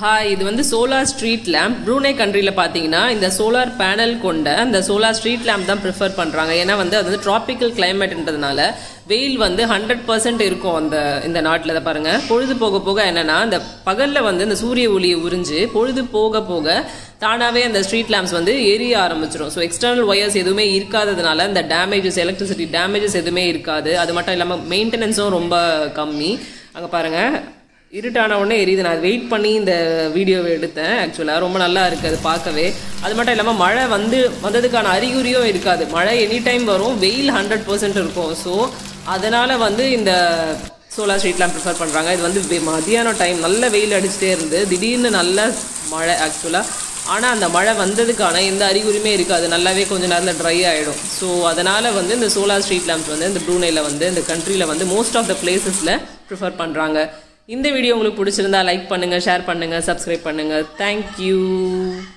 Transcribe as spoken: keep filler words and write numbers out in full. Hi, this is the solar street lamp. In Brunei country, the solar panel and solar street lamp prefer the tropical climate. Veil வந்து one hundred percent இருக்கும் அந்த இந்த நாட்ல அத பாருங்க பொழுது போக போக என்னன்னா அந்த பகல்ல வந்து அந்த சூரிய ஒளி உறிஞ்சு பொழுது போக போக தானாவே அந்த ஸ்ட்ரீட் லாம்ப்ஸ் வந்து எரிய ஆரம்பிச்சிரும் சோ எக்ஸ்டர்னல் வயர்ஸ் எதுமே இருக்காததனால அந்த damages electricity damages எதுமே இருக்காது அது மட்டும் இல்லாம மெயின்டனன்ஸும் ரொம்ப கம்மி அங்க பாருங்க இருட்டான உடனே எரியுது நான் வெயிட் பண்ணி இந்த வீடியோவை எடுத்தேன் एक्चुअली ரொம்ப நல்லா இருக்கு அது பார்க்கவே அது மட்டும் இல்லாம மழை வந்து வந்ததுக்கான அறிகுறியோ இருக்காது மழை எனி டைம் வரும் வெயில் one hundred percent இருக்கும் சோ அதனால வந்து இந்த சோலார் ஸ்ட்ரீட் லாம்ப் ப்ரிஃபர் பண்றாங்க இது வந்து மதியான டைம் நல்ல வெயில் அடிச்சிட்டே இருந்து திடீர்னு நல்ல மழை एक्चुअली ஆனா அந்த மழை வந்ததுக்கான இந்த அறிகுறியுமே இருக்காது நல்லாவே கொஞ்ச நேரத்துல dry ஆயிடும் சோ அதனால வந்து இந்த சோலார் ஸ்ட்ரீட் லாம்ப்ஸ் வந்து இந்த ப்ரூனேல வந்து இந்த कंट्रीல வந்து மோஸ்ட் ஆஃப் தி பிளேसेसல ப்ரிஃபர் பண்றாங்க இந்த வீடியோ உங்களுக்கு பிடிச்சிருந்தா லைக் பண்ணுங்க ஷேர் பண்ணுங்க சப்ஸ்கிரைப் பண்ணுங்க thank you